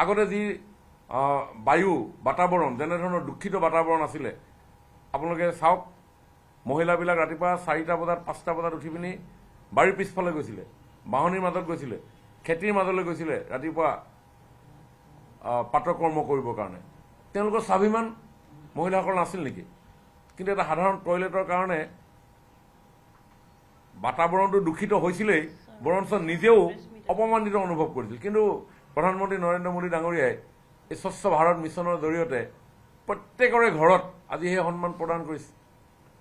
আগতে যি বায়ু বাতাবৰণ যেনেধৰণৰ দুখিত বাতাবৰণ আছিলে, আপোনালোকে চাওক মহিলাবিলাক ৰাতিপুৱা 4টা বজাত 5টা বজাত উঠি পিনি বাৰীৰ পিছফালে গৈছিলে, বাহনিৰ মাজত গৈছিলে, খেতিৰ মাজলৈ গৈছিলে ৰাতিপুৱা পাতকৰ্ম কৰিবৰ কাৰণে। তেওঁলোকৰ স্বাভিমান মহিলাসকল নাছিল নেকি? কিন্তু এটা সাধাৰণ টয়লেটৰ কাৰণে বাতাবৰণটো দূষিত হৈছিলেই, বৰঞ্চ নিজেও অপমানিত অনুভৱ কৰিছিল। কিন্তু প্ৰধানমন্ত্ৰী নৰেন্দ্ৰ মোদী ডাঙৰীয়াই এই স্বচ্ছ ভাৰত মিছনৰ জৰিয়তে প্ৰত্যেকৰে ঘৰত আজি সেই সন্মান প্ৰদান কৰিছে।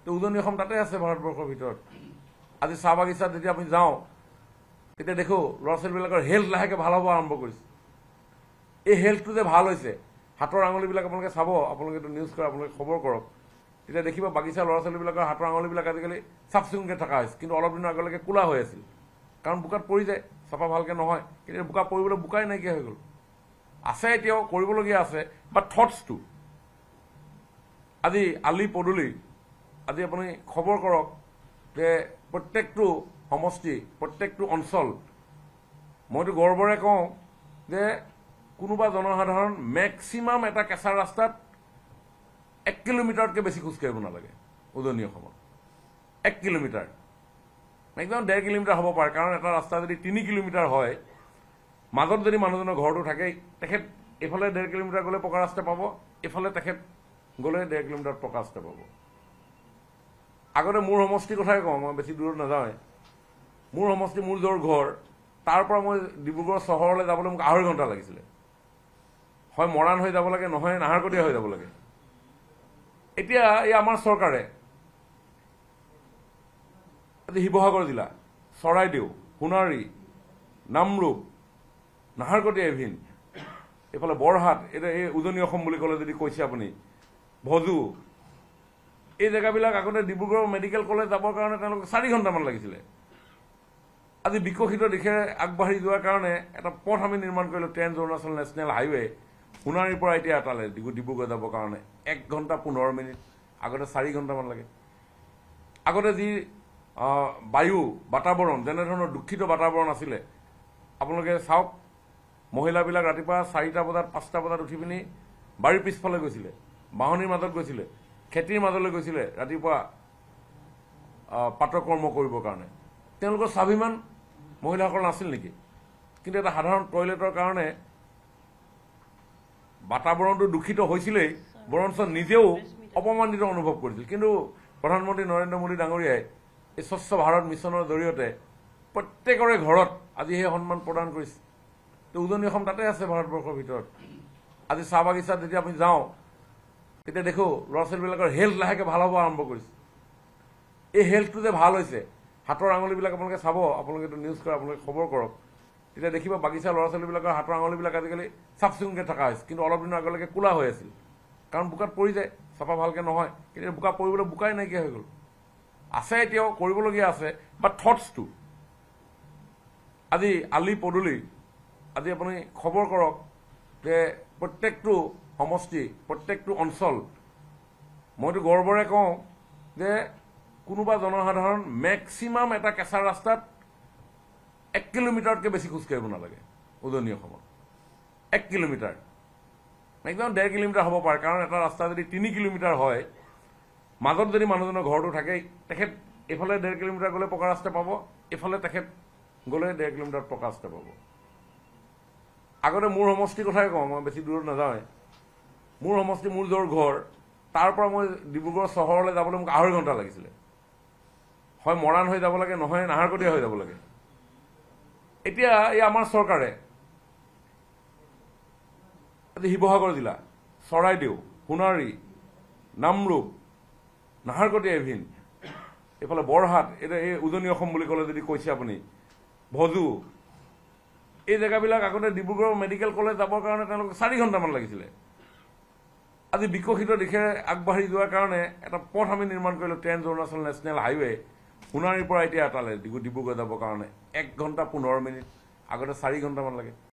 তো উজনি অসম তাতে আছে ভাৰতবৰ্ষৰ ভিতৰত। আজি চাহ বাগিচাত যেতিয়া আমি যাওঁ তেতিয়া দেখোঁ ল'ৰা ছোৱালীবিলাকৰ হেল্থ লাহেকৈ ভাল হ'ব আৰম্ভ কৰিছে। এই হেল্থটো যে ভাল হৈছে, হাতৰ আঙুলিবিলাক আপোনালোকে চাব, আপোনালোকেতো নিউজ কৰে, আপোনালোকে খবৰ কৰক, তেতিয়া দেখিব বাগিচাৰ ল'ৰা ছোৱালীবিলাকৰ হাতৰ আঙুলিবিলাক আজিকালি চাফ চিকুণকৈ থকা হৈছে। কিন্তু অলপ দিনৰ আগলৈকে কোলা হৈ আছিল, কাৰণ বোকাত পৰি যায়, চাফা ভালকৈ নহয়। কিন্তু বোকা পৰিবলৈ বোকাই নাইকিয়া হৈ গ'ল। আছে, এতিয়াও কৰিবলগীয়া আছে। বাট থটছটো আজি আলি পদূলি, আজি আপুনি খবৰ কৰক যে প্ৰত্যেকটো সমষ্টি, প্ৰত্যেকটো অঞ্চল, মইতো গৰ্বৰে কওঁ যে কোনোবা জনসাধাৰণ মেক্সিমাম এটা কেঁচা ৰাস্তাত 1 কিলোমিটাৰতকৈ বেছি খোজকাঢ়িব নালাগে। উজনি অসমত 1 কিলোমিটাৰ একদম 1.5 কিলোমিটাৰ হ'ব পাৰে, কাৰণ এটা ৰাস্তা যদি 3 কিলোমিটাৰ হয়, মাজত যদি মানুহজনৰ ঘৰটো থাকে, তেখেত এইফালে 1.5 কিলোমিটাৰ গ'লে পকা ৰাস্তা পাব, এইফালে তেখেত গ'লে 1.5 কিলোমিটাৰ পকা ৰাস্তা পাব। আগতে মোৰ সমষ্টিৰ কথাই কওঁ, মই বেছি দূৰত নাযাওঁৱে। মোৰ সমষ্টি, মোৰ য'ৰ ঘৰ, তাৰ পৰা মই ডিব্ৰুগড় চহৰলৈ যাবলৈ মোক 2.5 ঘণ্টা লাগিছিলে। হয় মৰাণ হৈ যাব লাগে, নহয় নাহৰকটীয়া হৈ যাব লাগে। এতিয়া এই আমাৰ চৰকাৰে আজি শিৱসাগৰ জিলা, চৰাইদেউ, সোণাৰী, নামৰূপ, নাহৰকটীয়া, ইভিন এইফালে বৰহাট, এতিয়া এই উজনি অসম বুলি ক'লে যদি কৈছে আপুনি ভজু, এই জেগাবিলাক আগতে ডিব্ৰুগড় মেডিকেল কলেজ যাবৰ কাৰণে তেওঁলোকে 4 ঘণ্টামান লাগিছিলে। আজি বিকশিত দিশেৰে আগবাঢ়ি যোৱাৰ কাৰণে এটা পথ আমি নিৰ্মাণ কৰিলোঁ, ট্ৰেন্স অৰুণাচল নেশ্যনেল হাইৱে, সোণাৰীৰ পৰা এতিয়া এটালৈ ডিব্ৰুগড় যাবৰ কাৰণে 1 ঘণ্টা 15 মিনিট, আগতে 4 ঘণ্টামান লাগে। আগতে যি বায়ু বাতাবৰণ যেনেধৰণৰ দূষিত বাতাবৰণ আছিলে, আপোনালোকে চাওক মহিলাবিলাক ৰাতিপুৱা 4টা বজাত 5টা বজাত উঠি পিনি বাৰীৰ পিছফালে গৈছিলে, বাহনিৰ মাজত গৈছিলে, খেতিৰ মাজলৈ গৈছিলে ৰাতিপুৱা পাতকৰ্ম কৰিবৰ কাৰণে। তেওঁলোকৰ স্বাভিমান মহিলাসকল নাছিল নেকি? কিন্তু এটা সাধাৰণ টয়লেটৰ কাৰণে বাতাবৰণটো দূষিত হৈছিলেই, বৰঞ্চ নিজেও অপমানিত অনুভৱ কৰিছিল। কিন্তু প্ৰধানমন্ত্ৰী নৰেন্দ্ৰ মোদী ডাঙৰীয়াই এই স্বচ্ছ ভাৰত মিছনৰ জৰিয়তে প্ৰত্যেকৰে ঘৰত আজি সেই সন্মান প্ৰদান কৰিছে। তো উজনি অসম তাতে আছে ভাৰতবৰ্ষৰ ভিতৰত। আজি চাহ বাগিচাত যেতিয়া আমি যাওঁ তেতিয়া দেখোঁ ল'ৰা ছোৱালীবিলাকৰ হেল্থ লাহেকৈ ভাল হ'ব আৰম্ভ কৰিছে। এই হেল্থটো যে ভাল হৈছে, হাতৰ আঙুলিবিলাক আপোনালোকে চাব, আপোনালোকেতো নিউজ কৰে, আপোনালোকে খবৰ কৰক, তেতিয়া দেখিব বাগিচাৰ ল'ৰা ছোৱালীবিলাকৰ হাতৰ আঙুলিবিলাক আজিকালি চাফ চিকুণকৈ থকা হৈছে। কিন্তু অলপ দিনৰ আগলৈকে কোলা হৈ আছিল, কাৰণ বোকাত পৰি যায়, চাফা ভালকৈ নহয়। কিন্তু বোকা পৰিবলৈ বোকাই নাইকিয়া হৈ গ'ল। আছে, এতিয়াও কৰিবলগীয়া আছে। বাট থটছটো আজি আলি পদূলি, আজি আপুনি খবৰ কৰক যে প্ৰত্যেকটো সমষ্টি, প্ৰত্যেকটো অঞ্চল, মইতো গৰ্বৰে কওঁ যে কোনোবা জনসাধাৰণ মেক্সিমাম এটা কেঁচা ৰাস্তাত 1 কিলোমিটাৰতকৈ বেছি খোজকাঢ়িব নালাগে। উজনি অসমত 1 কিলোমিটাৰ একদম 1.5 কিলোমিটাৰ হ'ব পাৰে, কাৰণ এটা ৰাস্তা যদি 3 কিলোমিটাৰ হয়, মাজত যদি মানুহজনৰ ঘৰটো থাকে, তেখেত এইফালে 1.5 কিলোমিটাৰ গ'লে পকা ৰাস্তা পাব, এইফালে তেখেত গ'লে 1.5 কিলোমিটাৰ পকা ৰাস্তা পাব। আগতে মোৰ সমষ্টিৰ কথাই কওঁ, মই বেছি দূৰত নাযাওঁৱে। মোৰ সমষ্টি, মোৰ য'ৰ ঘৰ, তাৰ পৰা মই ডিব্ৰুগড় চহৰলৈ যাবলৈ মোক 2.5 ঘণ্টা লাগিছিলে। হয় মৰাণ হৈ যাব লাগে, নহয় নাহৰকটীয়া হৈ যাব লাগে। এতিয়া এই আমাৰ চৰকাৰে আজি শিৱসাগৰ জিলা, চৰাইদেউ, সোণাৰী, নামৰূপ, নাহৰকটীয়া, ইভিন এইফালে বৰহাট, এতিয়া এই উজনি অসম বুলি ক'লে যদি কৈছে আপুনি ভজু, এই জেগাবিলাক আগতে ডিব্ৰুগড় মেডিকেল কলেজ যাবৰ কাৰণে তেওঁলোকে 4 ঘণ্টামান লাগিছিলে। আজি বিকশিত দিশেৰে আগবাঢ়ি যোৱাৰ কাৰণে এটা পথ আমি নিৰ্মাণ কৰিলোঁ, ট্ৰেন্স অৰুণাচল নেশ্যনেল হাইৱে, সোণাৰীৰ পৰা এতিয়া এটালৈ ডিব্ৰুগড় যাবৰ কাৰণে 1 ঘণ্টা 15 মিনিট, আগতে 4 ঘণ্টামান লাগে।